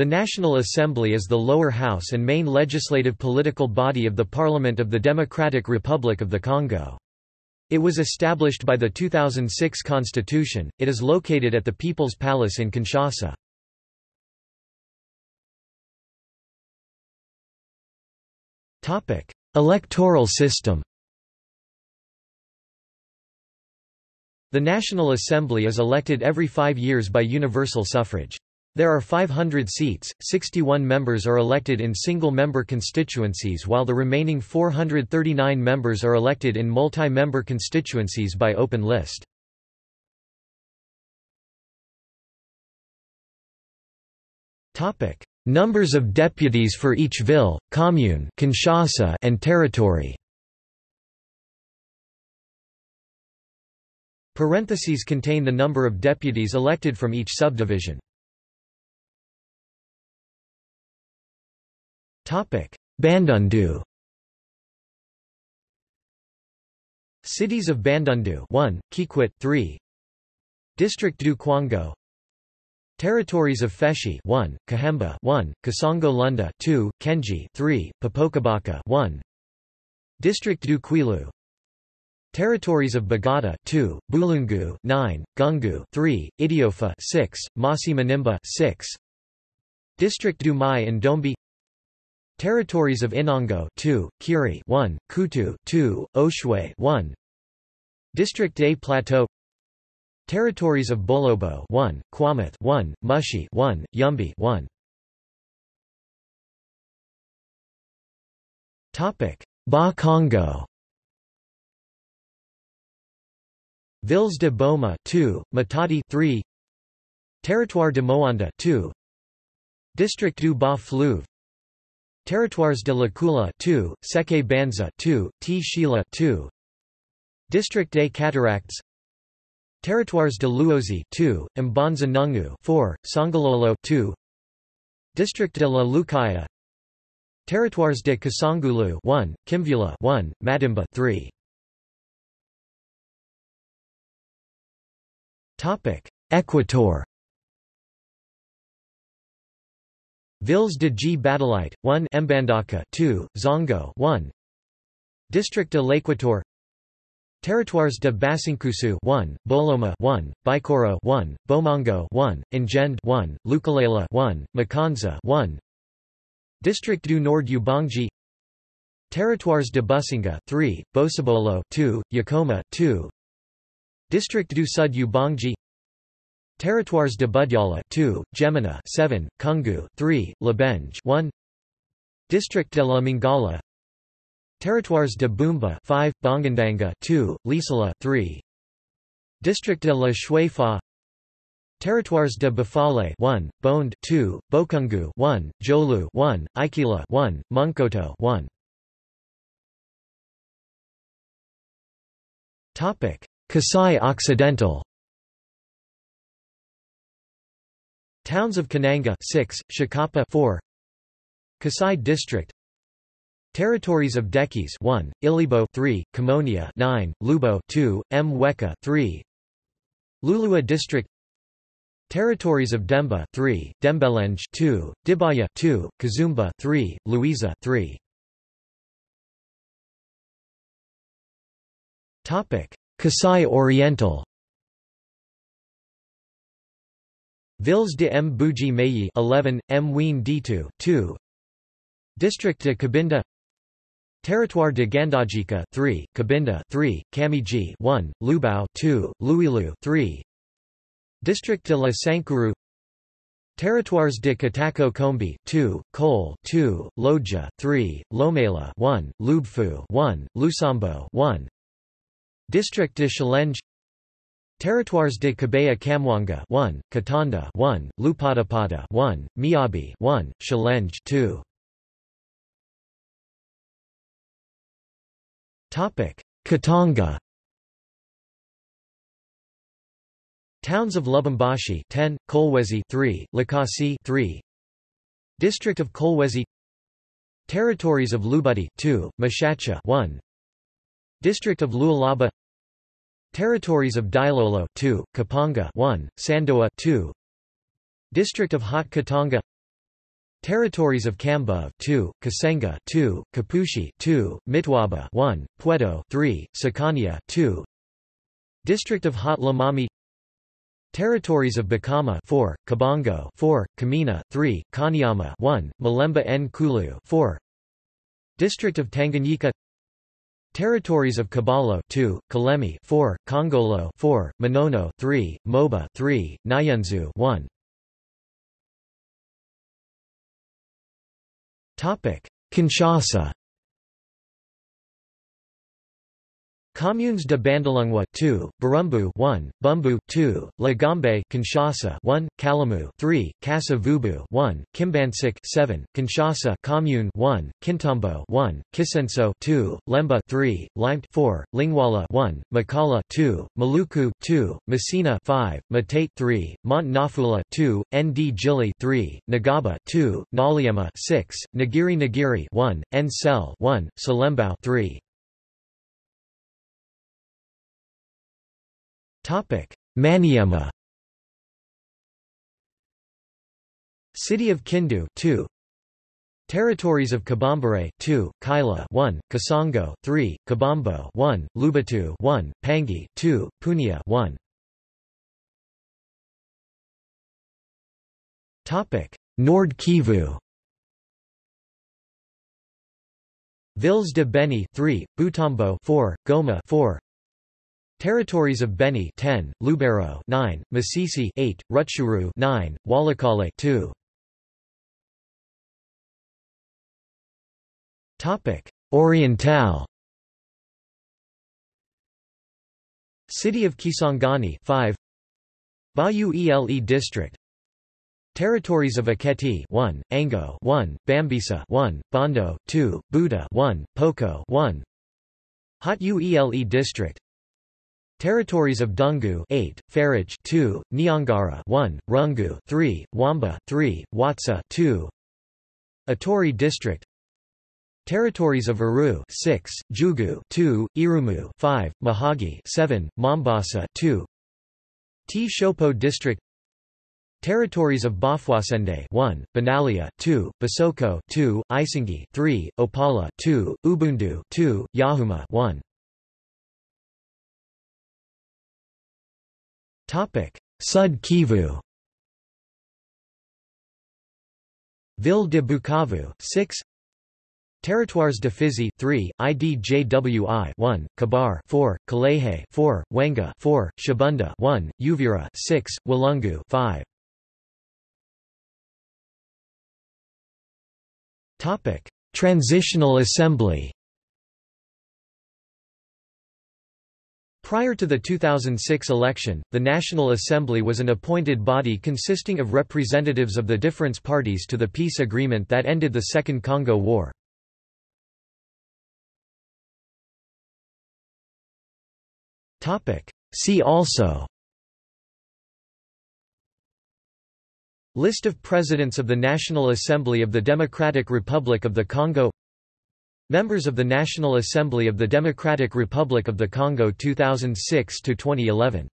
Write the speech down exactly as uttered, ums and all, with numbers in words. The National Assembly is the lower house and main legislative political body of the Parliament of the Democratic Republic of the Congo. It was established by the two thousand six Constitution. It is located at the People's Palace in Kinshasa. Topic: Electoral system. The National Assembly is elected every five years by universal suffrage. There are five hundred seats, sixty-one members are elected in single-member constituencies while the remaining four hundred thirty-nine members are elected in multi-member constituencies by open list. Numbers of deputies for each ville, commune Kinshasa, and territory. Parentheses contain the number of deputies elected from each subdivision. Bandundu. Cities of Bandundu one, Kikwit three, District du Kwango. Territories of Feshi one, Kahemba one, Kasongo-Lunda two, Kenji three, Popokabaka one, District du Kwilu. Territories of Bagata two, Bulungu nine, Gungu three, Idiofa six, Masi Manimba six, District du Mai and Dombi. Territories of Inongo two, Kiri one, Kutu two, Oshwe one, District des Plateaux. Territories of Bolobo one, Kwamath one, Mushi one, Yumbi one. Topic: Bas-Congo. Villes de Boma two, Matadi three, Territoire de Moanda two, District du Bas-Fleuve. Territoires de Lakula two, Seke Banza two, T-Shila two, District des Cataractes. Territoires de Luozi two, Mbanza Nungu four, Sangololo two, District de la Lukaya. Territoires de Kasangulu one, Kimvula one, Madimba three. Topic: Équateur. Villes de G. Batalite one, Mbandaka two, Zongo one, District de l'Équateur. Territoires de Basinkusu one, Boloma one, Bikoro one, Bomango one, Ngend one, Lukalela one, Makanza one, District du Nord Ubangi. Territoires de Businga three, Bosibolo two, Yakoma two, District du Sud Ubangi. Territoires de Budyala two, Gemina seven, Kungu three, Labenge one, District de la Mingala. Territoires de Bumba five, Bangandanga two, Lisala three, District de la Chouefa. Territoires de Bafale one, Bonde two, Bokungu one, Jolu one, Ikila one, Munkoto one. Topic: Kasaï-Occidental. Towns of Kananga six, Shikapa four, Kasaï district. Territories of Dekis one, Ilibo three, Kamonia nine, Lubo two, Mweka three, Lulua district. Territories of Demba three, Dembelenge two, Dibaya two, Kazumba three, Luiza three. Topic: Kasaï-Oriental. Villes de Mbuji Meyi eleven, Mwin Ditu two, District de Kabinda. Territoire de Gandajika three, Kabinda three, Kamiji one, Lubao two, Luilu three, District de la Sankuru. Territoires de Katako Kombi two, Kole two, Lodja three, Lomela one, Lubfu one, Lusambo one, District de Chilenge. Territoires de Kabeya Kamwanga one, Katanda one, Lupadapada one, Miabi one, Chilenge two. Topic: Katanga. Towns of Lubumbashi ten, Kolwezi three, Likasi three, District of Kolwezi. Territories of Lubudi two, Mashacha one, District of Lualaba. Territories of Dilolo two, Kapanga one, Sandoa two, District of Haut Katanga. Territories of Kambove two, Kasenga two, Kapushi two, Mitwaba one, Pweto three, Sakania two. District of Haut-Lomami. Territories of Bakama four, Kabongo four, Kamina three, Kanyama one, Malemba Nkulu four. District of Tanganyika. Territories of Kabalo two, Kalemi four, Kongolo four, Manono three, Moba three, Nyanzu one. Topic: Kinshasa. Communes de Bandalungwa two, Barumbu one, Bumbu two, Lagombe Kinshasa one, Kalamu three, Kasa-Vubu one, Kimbansik seven, Kinshasa Commune one, Kintombo one, Kisenso two, Lemba three, Limt four, Lingwala one, Makala two, Maluku two, Messina five, Matate three, Mont-Nafula two, Nd Jili three, Ngaba two, Naliema six, Nagiri Nagiri one, Nsel one, Salembao three. Topic: Maniema. City of Kindu two. Territories of Kabambare two, Kaila one, Kasongo three, Kabambo one, Lubatu one, Pangi two, Punia one. Topic: Nord-Kivu. Villes de Beni three, Butombo four, Goma four. Territories of Beni ten, Lubero nine, Masisi eight, Rutshuru nine, Walakale two. Topic: Orientale. City of Kisangani five, Bayou Ele district. Territories of Aketi one, Ango one, Bambisa one, Bondo two, Buda one, Poko one. Haut Ele district. Territories of Dungu eight, Farage two, Nyangara one, Rungu three, Wamba three, Watsa two. Atori district. Territories of Aru six, Jugu two, Irumu five, Mahagi seven, Mombasa two. T Shopo district. Territories of Bafwasende one, Banalia two, Basoko two, Isingi three, Opala two, Ubundu two, Yahuma one. Topic: Sud-Kivu. Ville de Bukavu six. Territoires de Fizi three, Idjwi one, Kabar four, Kalehe four, Wenga four, Shabunda one, Uvira six, Walungu five. Topic: Transitional Assembly. Prior to the two thousand six election, the National Assembly was an appointed body consisting of representatives of the different parties to the peace agreement that ended the Second Congo War. See also: List of Presidents of the National Assembly of the Democratic Republic of the Congo. Members of the National Assembly of the Democratic Republic of the Congo two thousand six to twenty eleven.